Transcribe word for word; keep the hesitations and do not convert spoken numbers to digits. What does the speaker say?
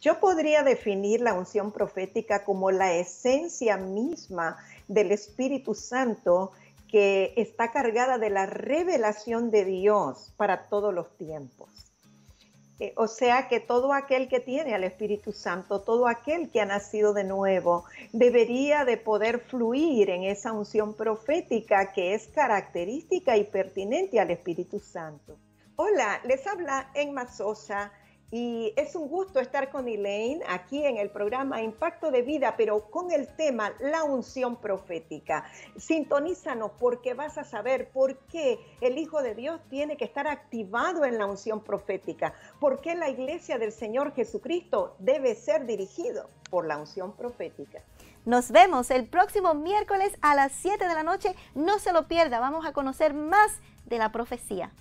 Yo podría definir la unción profética como la esencia misma del Espíritu Santo que está cargada de la revelación de Dios para todos los tiempos. Eh, o sea que todo aquel que tiene al Espíritu Santo, todo aquel que ha nacido de nuevo, debería de poder fluir en esa unción profética que es característica y pertinente al Espíritu Santo. Hola, les habla Emma Sosa y es un gusto estar con Elaine aquí en el programa Impacto de Vida, pero con el tema la unción profética. Sintonízanos porque vas a saber por qué el Hijo de Dios tiene que estar activado en la unción profética, por qué la iglesia del Señor Jesucristo debe ser dirigido por la unción profética. Nos vemos el próximo miércoles a las siete de la noche. No se lo pierda, vamos a conocer más de la profecía.